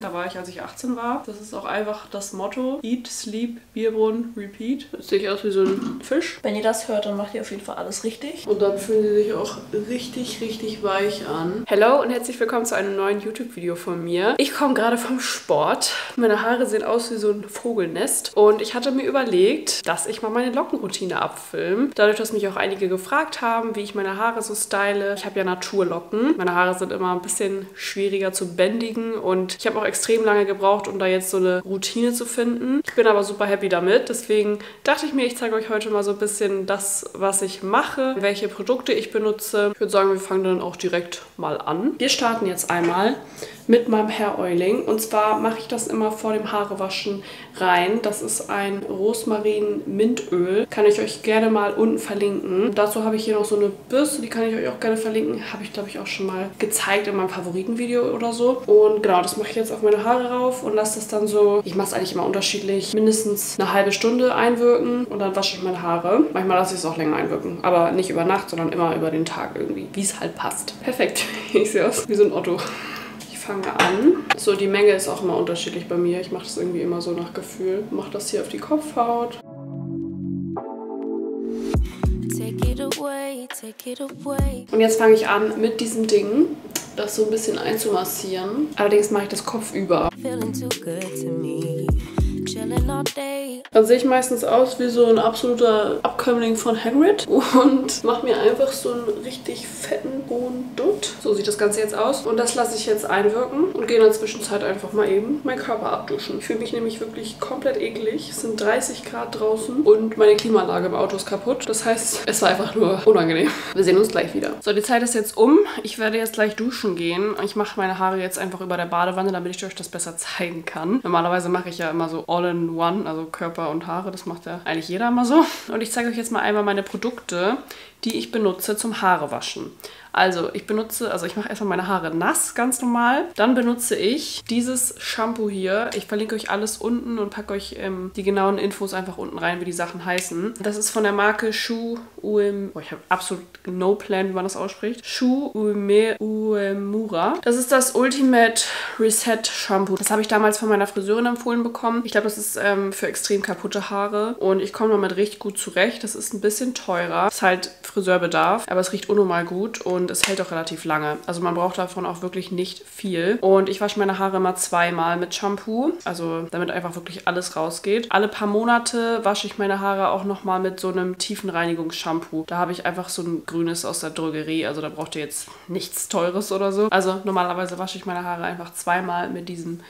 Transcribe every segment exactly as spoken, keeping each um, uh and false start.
Da war ich, als ich achtzehn war. Das ist auch einfach das Motto. Eat, Sleep, Bierbrunnen, Repeat. Das sehe ich aus wie so ein Fisch. Wenn ihr das hört, dann macht ihr auf jeden Fall alles richtig. Und dann fühlen sie sich auch richtig, richtig weich an. Hello und herzlich willkommen zu einem neuen YouTube-Video von mir. Ich komme gerade vom Sport. Meine Haare sehen aus wie so ein Vogelnest. Und ich hatte mir überlegt, dass ich mal meine Lockenroutine abfilme. Dadurch, dass mich auch einige gefragt haben, wie ich meine Haare so style. Ich habe ja Naturlocken. Meine Haare sind immer ein bisschen schwieriger zu bändigen. Und ich habe auch extrem lange gebraucht, um da jetzt so eine Routine zu finden. Ich bin aber super happy damit. Deswegen dachte ich mir, ich zeige euch heute mal so ein bisschen das, was ich mache, welche Produkte ich benutze. Ich würde sagen, wir fangen dann auch direkt mal an. Wir starten jetzt einmal mit meinem Hair Oiling. Und zwar mache ich das immer vor dem Haarewaschen rein. Das ist ein Rosmarin-Mintöl. Kann ich euch gerne mal unten verlinken. Dazu habe ich hier noch so eine Bürste, die kann ich euch auch gerne verlinken. Habe ich, glaube ich, auch schon mal gezeigt in meinem Favoritenvideo oder so. Und genau, das mache ich jetzt auf meine Haare rauf und lasse das dann so, ich mache es eigentlich immer unterschiedlich, mindestens eine halbe Stunde einwirken und dann wasche ich meine Haare. Manchmal lasse ich es auch länger einwirken, aber nicht über Nacht, sondern immer über den Tag irgendwie, wie es halt passt. Perfekt, ich sehe aus wie so ein Otto. Fange an. So, die Menge ist auch immer unterschiedlich bei mir. Ich mache das irgendwie immer so nach Gefühl. Mache das hier auf die Kopfhaut. Und jetzt fange ich an mit diesem Ding, das so ein bisschen einzumassieren. Allerdings mache ich das kopfüber. Dann sehe ich meistens aus wie so ein absoluter Abkömmling von Hagrid und mache mir einfach so einen richtig fetten, hohen Dutt. So sieht das Ganze jetzt aus. Und das lasse ich jetzt einwirken und gehe in der Zwischenzeit einfach mal eben meinen Körper abduschen. Ich fühle mich nämlich wirklich komplett eklig. Es sind dreißig Grad draußen und meine Klimaanlage im Auto ist kaputt. Das heißt, es war einfach nur unangenehm. Wir sehen uns gleich wieder. So, die Zeit ist jetzt um. Ich werde jetzt gleich duschen gehen. Ich mache meine Haare jetzt einfach über der Badewanne, damit ich euch das besser zeigen kann. Normalerweise mache ich ja immer so All-in-One, also Körper und Haare. Das macht ja eigentlich jeder immer so. Und ich zeige euch jetzt mal einmal meine Produkte, die ich benutze zum Haarewaschen. Also ich benutze, also ich mache erstmal meine Haare nass, ganz normal. Dann benutze ich dieses Shampoo hier. Ich verlinke euch alles unten und packe euch ähm, die genauen Infos einfach unten rein, wie die Sachen heißen. Das ist von der Marke Shu Uemura. Oh, ich habe absolut no plan, wie man das ausspricht. Shu Uemura. Das ist das Ultimate Reset Shampoo. Das habe ich damals von meiner Friseurin empfohlen bekommen. Ich glaube, das ist ähm, für extrem kaputte Haare und ich komme damit richtig gut zurecht. Das ist ein bisschen teurer. Ist halt Friseurbedarf, aber es riecht unnormal gut und Und es hält auch relativ lange. Also man braucht davon auch wirklich nicht viel. Und ich wasche meine Haare immer zweimal mit Shampoo. Also damit einfach wirklich alles rausgeht. Alle paar Monate wasche ich meine Haare auch nochmal mit so einem tiefen Reinigungsshampoo. Da habe ich einfach so ein grünes aus der Drogerie. Also da braucht ihr jetzt nichts Teures oder so. Also normalerweise wasche ich meine Haare einfach zweimal mit diesem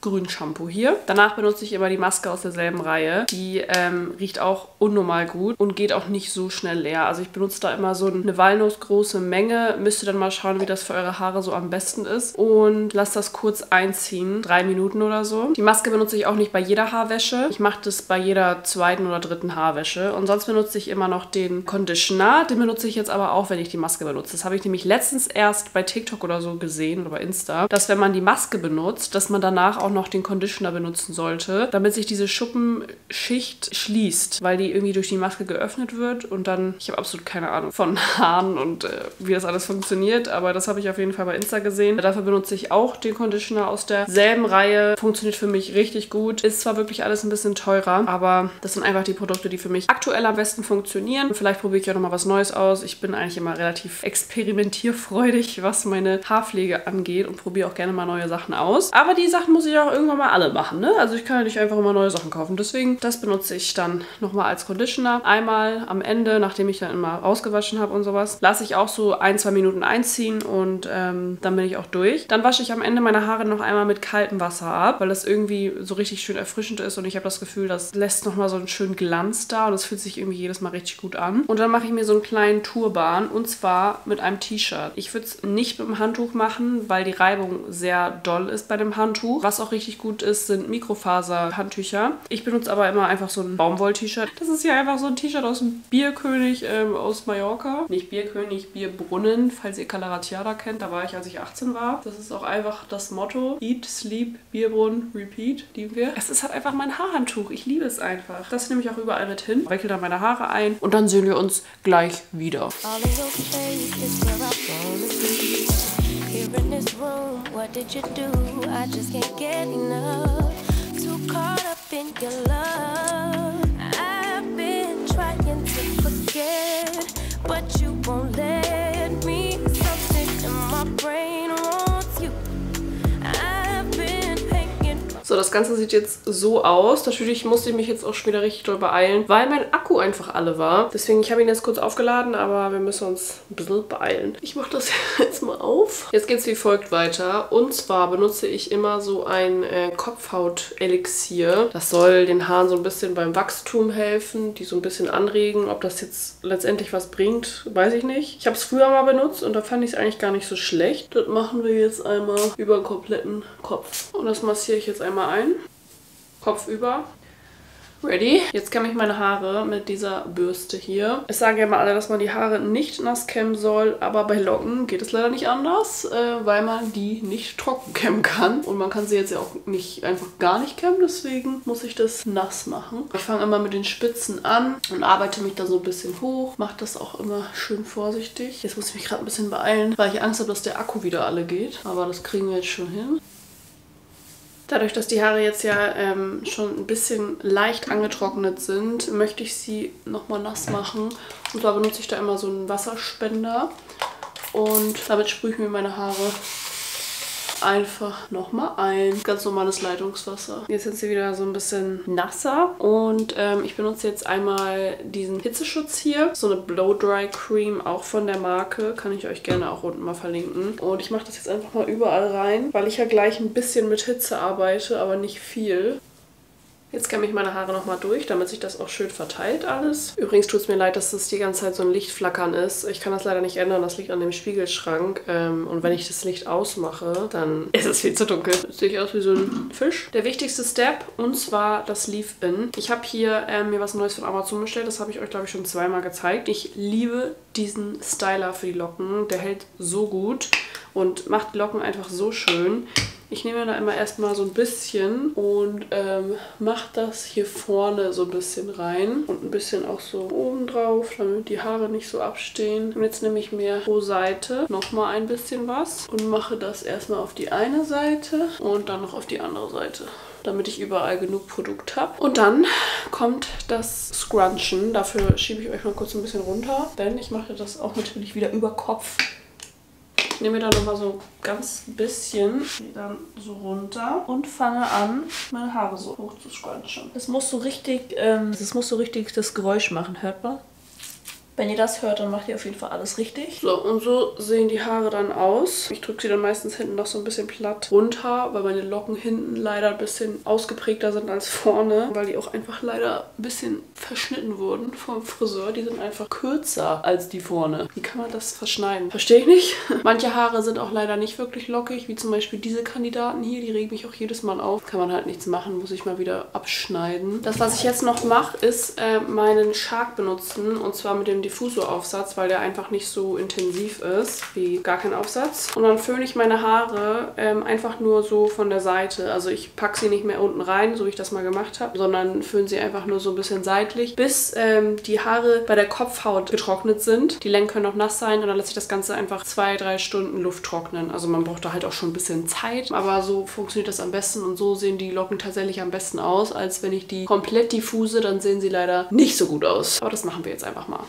Grün-Shampoo hier. Danach benutze ich immer die Maske aus derselben Reihe. Die ähm, riecht auch unnormal gut und geht auch nicht so schnell leer. Also ich benutze da immer so eine walnussgroße Menge. Müsst ihr dann mal schauen, wie das für eure Haare so am besten ist. Und lasst das kurz einziehen. Drei Minuten oder so. Die Maske benutze ich auch nicht bei jeder Haarwäsche. Ich mache das bei jeder zweiten oder dritten Haarwäsche. Und sonst benutze ich immer noch den Conditioner. Den benutze ich jetzt aber auch, wenn ich die Maske benutze. Das habe ich nämlich letztens erst bei TikTok oder so gesehen oder bei Insta, dass wenn man die Maske benutzt, dass man danach auch noch den Conditioner benutzen sollte, damit sich diese Schuppenschicht schließt, weil die irgendwie durch die Maske geöffnet wird und dann, ich habe absolut keine Ahnung von Haaren und äh, wie das alles funktioniert, aber das habe ich auf jeden Fall bei Insta gesehen. Dafür benutze ich auch den Conditioner aus derselben Reihe. Funktioniert für mich richtig gut. Ist zwar wirklich alles ein bisschen teurer, aber das sind einfach die Produkte, die für mich aktuell am besten funktionieren. Und vielleicht probiere ich auch nochmal was Neues aus. Ich bin eigentlich immer relativ experimentierfreudig, was meine Haarpflege angeht und probiere auch gerne mal neue Sachen aus. Aber die Sachen muss ich ja auch irgendwann mal alle machen, ne? Also ich kann ja nicht einfach immer neue Sachen kaufen. Deswegen, das benutze ich dann nochmal als Conditioner. Einmal am Ende, nachdem ich dann immer ausgewaschen habe und sowas, lasse ich auch so ein, zwei Minuten einziehen und ähm, dann bin ich auch durch. Dann wasche ich am Ende meine Haare noch einmal mit kaltem Wasser ab, weil das irgendwie so richtig schön erfrischend ist und ich habe das Gefühl, das lässt nochmal so einen schönen Glanz da und das fühlt sich irgendwie jedes Mal richtig gut an. Und dann mache ich mir so einen kleinen Turban und zwar mit einem T-Shirt. Ich würde es nicht mit dem Handtuch machen, weil die Reibung sehr doll ist bei dem Handtuch. Was auch richtig gut ist, sind Mikrofaser-Handtücher. Ich benutze aber immer einfach so ein Baumwoll-T-Shirt. Das ist hier einfach so ein T-Shirt aus dem Bierkönig ähm, aus Mallorca. Nicht Bierkönig, Bierbrunnen, falls ihr Cala Ratjada kennt. Da war ich, als ich achtzehn war. Das ist auch einfach das Motto. Eat, Sleep, Bierbrunnen, Repeat. Lieben wir. Es ist halt einfach mein Haarhandtuch. Ich liebe es einfach. Das nehme ich auch überall mit hin. Wickel dann meine Haare ein und dann sehen wir uns gleich wieder. room. What did you do? I just can't get enough. Too caught up in your love. I've been trying to forget, but you won't let me. Something in my brain wants you. I've been hanging. So, das Ganze sieht jetzt so aus. Natürlich musste ich mich jetzt auch schon wieder richtig doll beeilen, weil mein Akku einfach alle war. Deswegen, ich habe ihn jetzt kurz aufgeladen, aber wir müssen uns ein bisschen beeilen. Ich mache das jetzt mal auf. Jetzt geht es wie folgt weiter. Und zwar benutze ich immer so ein äh, Kopfhaut-Elixier. Das soll den Haaren so ein bisschen beim Wachstum helfen, die so ein bisschen anregen. Ob das jetzt letztendlich was bringt, weiß ich nicht. Ich habe es früher mal benutzt und da fand ich es eigentlich gar nicht so schlecht. Das machen wir jetzt einmal über den kompletten Kopf. Und das massiere ich jetzt einmal ein. Kopf über. Ready? Jetzt kämme ich meine Haare mit dieser Bürste hier. Es sagen ja immer alle, dass man die Haare nicht nass kämmen soll, aber bei Locken geht es leider nicht anders, äh, weil man die nicht trocken kämmen kann. Und man kann sie jetzt ja auch nicht einfach gar nicht kämmen, deswegen muss ich das nass machen. Ich fange immer mit den Spitzen an und arbeite mich da so ein bisschen hoch. Mache das auch immer schön vorsichtig. Jetzt muss ich mich gerade ein bisschen beeilen, weil ich Angst habe, dass der Akku wieder alle geht. Aber das kriegen wir jetzt schon hin. Dadurch, dass die Haare jetzt ja ähm, schon ein bisschen leicht angetrocknet sind, möchte ich sie nochmal nass machen. Und zwar benutze ich da immer so einen Wasserspender. Und damit sprühe ich mir meine Haare einfach nochmal ein. Ganz normales Leitungswasser. Jetzt sind sie wieder so ein bisschen nasser. Und ähm, ich benutze jetzt einmal diesen Hitzeschutz hier. So eine Blow-Dry-Cream, auch von der Marke. Kann ich euch gerne auch unten mal verlinken. Und ich mache das jetzt einfach mal überall rein, weil ich ja gleich ein bisschen mit Hitze arbeite, aber nicht viel. Jetzt kämme ich meine Haare nochmal durch, damit sich das auch schön verteilt alles. Übrigens tut es mir leid, dass das die ganze Zeit so ein Lichtflackern ist. Ich kann das leider nicht ändern, das liegt an dem Spiegelschrank. Ähm, und wenn ich das Licht ausmache, dann ist es viel zu dunkel. Das sehe ich aus wie so ein Fisch. Der wichtigste Step, und zwar das Leave-In. Ich habe hier ähm, mir was Neues von Amazon bestellt, das habe ich euch, glaube ich, schon zweimal gezeigt. Ich liebe diesen Styler für die Locken. Der hält so gut und macht die Locken einfach so schön. Ich nehme da immer erstmal so ein bisschen und ähm, mache das hier vorne so ein bisschen rein. Und ein bisschen auch so oben drauf, damit die Haare nicht so abstehen. Und jetzt nehme ich mir pro Seite nochmal ein bisschen was und mache das erstmal auf die eine Seite und dann noch auf die andere Seite, damit ich überall genug Produkt habe. Und dann kommt das Scrunchen. Dafür schiebe ich euch mal kurz ein bisschen runter, denn ich mache das auch natürlich wieder über Kopf. Ich nehme da nochmal so ganz bisschen dann so runter und fange an, meine Haare so hoch zu scrunchen. Das muss so richtig, ähm, das muss so richtig das Geräusch machen, hört man? Wenn ihr das hört, dann macht ihr auf jeden Fall alles richtig. So, und so sehen die Haare dann aus. Ich drücke sie dann meistens hinten noch so ein bisschen platt runter, weil meine Locken hinten leider ein bisschen ausgeprägter sind als vorne, weil die auch einfach leider ein bisschen verschnitten wurden vom Friseur. Die sind einfach kürzer als die vorne. Wie kann man das verschneiden? Verstehe ich nicht. Manche Haare sind auch leider nicht wirklich lockig, wie zum Beispiel diese Kandidaten hier. Die regen mich auch jedes Mal auf. Kann man halt nichts machen, muss ich mal wieder abschneiden. Das, was ich jetzt noch mache, ist äh, meinen Shark benutzen, und zwar mit dem Diffuso-Aufsatz, weil der einfach nicht so intensiv ist wie gar kein Aufsatz. Und dann föhne ich meine Haare ähm, einfach nur so von der Seite. Also ich packe sie nicht mehr unten rein, so wie ich das mal gemacht habe, sondern föhne sie einfach nur so ein bisschen seitlich, bis ähm, die Haare bei der Kopfhaut getrocknet sind. Die Längen können noch nass sein und dann lässt sich das Ganze einfach zwei, drei Stunden Luft trocknen. Also man braucht da halt auch schon ein bisschen Zeit, aber so funktioniert das am besten und so sehen die Locken tatsächlich am besten aus, als wenn ich die komplett diffuse, dann sehen sie leider nicht so gut aus. Aber das machen wir jetzt einfach mal.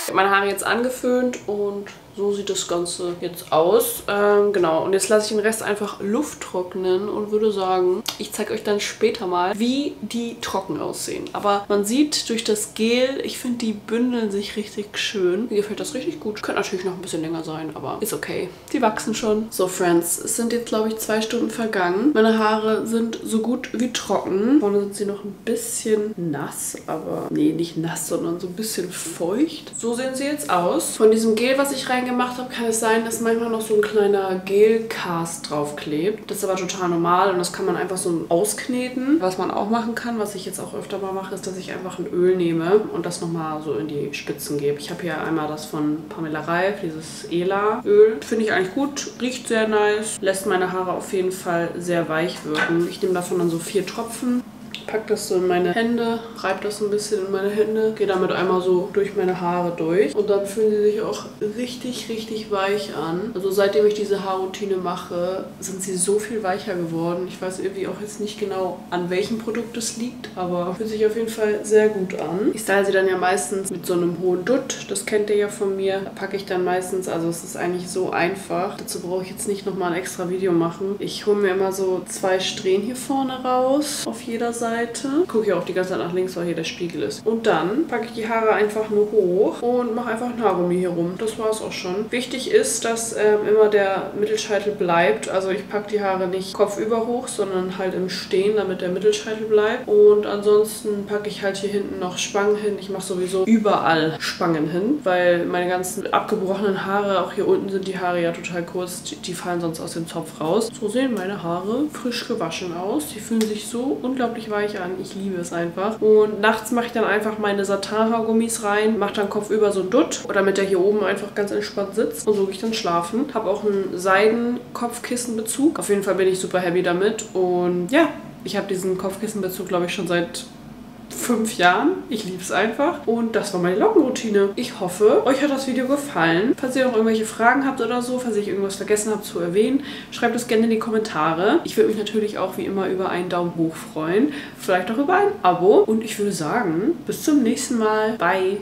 Ich habe meine Haare jetzt angeföhnt und so sieht das Ganze jetzt aus. Ähm, genau, und jetzt lasse ich den Rest einfach Luft trocknen und würde sagen, ich zeige euch dann später mal, wie die trocken aussehen. Aber man sieht durch das Gel, ich finde, die bündeln sich richtig schön. Mir gefällt das richtig gut. Könnte natürlich noch ein bisschen länger sein, aber ist okay. Die wachsen schon. So, Friends, es sind jetzt, glaube ich, zwei Stunden vergangen. Meine Haare sind so gut wie trocken. Vorne sind sie noch ein bisschen nass, aber nee, nicht nass, sondern so ein bisschen feucht. So sehen sie jetzt aus. Von diesem Gel, was ich rein gemacht habe, kann es sein, dass manchmal noch so ein kleiner Gelcast draufklebt. Das ist aber total normal und das kann man einfach so auskneten. Was man auch machen kann, was ich jetzt auch öfter mal mache, ist, dass ich einfach ein Öl nehme und das nochmal so in die Spitzen gebe. Ich habe hier einmal das von Pamela Reif, dieses Ela-Öl. Finde ich eigentlich gut, riecht sehr nice, lässt meine Haare auf jeden Fall sehr weich wirken. Ich nehme davon dann so vier Tropfen packe das so in meine Hände, reibe das ein bisschen in meine Hände, gehe damit einmal so durch meine Haare durch. Und dann fühlen sie sich auch richtig, richtig weich an. Also seitdem ich diese Haarroutine mache, sind sie so viel weicher geworden. Ich weiß irgendwie auch jetzt nicht genau, an welchem Produkt es liegt, aber fühlt sich auf jeden Fall sehr gut an. Ich style sie dann ja meistens mit so einem hohen Dutt. Das kennt ihr ja von mir. Da packe ich dann meistens, also es ist eigentlich so einfach. Dazu brauche ich jetzt nicht nochmal ein extra Video machen. Ich hole mir immer so zwei Strähnen hier vorne raus, auf jeder Seite. Gucke ja auch die ganze Zeit nach links, weil hier der Spiegel ist. Und dann packe ich die Haare einfach nur hoch und mache einfach ein Haargummi hier rum. Das war es auch schon. Wichtig ist, dass ähm, immer der Mittelscheitel bleibt. Also ich packe die Haare nicht kopfüber hoch, sondern halt im Stehen, damit der Mittelscheitel bleibt. Und ansonsten packe ich halt hier hinten noch Spangen hin. Ich mache sowieso überall Spangen hin, weil meine ganzen abgebrochenen Haare, auch hier unten sind die Haare ja total kurz, die, die fallen sonst aus dem Zopf raus. So sehen meine Haare frisch gewaschen aus. Die fühlen sich so unglaublich weich an. Ich liebe es einfach. Und nachts mache ich dann einfach meine Satin-Haargummis rein, mache dann kopfüber so ein Dutt, damit der hier oben einfach ganz entspannt sitzt. Und so gehe ich dann schlafen. Habe auch einen Seiden-Kopfkissenbezug. Auf jeden Fall bin ich super happy damit. Und ja, ich habe diesen Kopfkissenbezug, glaube ich, schon seit fünf Jahren. Ich liebe es einfach. Und das war meine Lockenroutine. Ich hoffe, euch hat das Video gefallen. Falls ihr noch irgendwelche Fragen habt oder so, falls ich irgendwas vergessen habe zu erwähnen, schreibt es gerne in die Kommentare. Ich würde mich natürlich auch wie immer über einen Daumen hoch freuen. Vielleicht auch über ein Abo. Und ich würde sagen, bis zum nächsten Mal. Bye!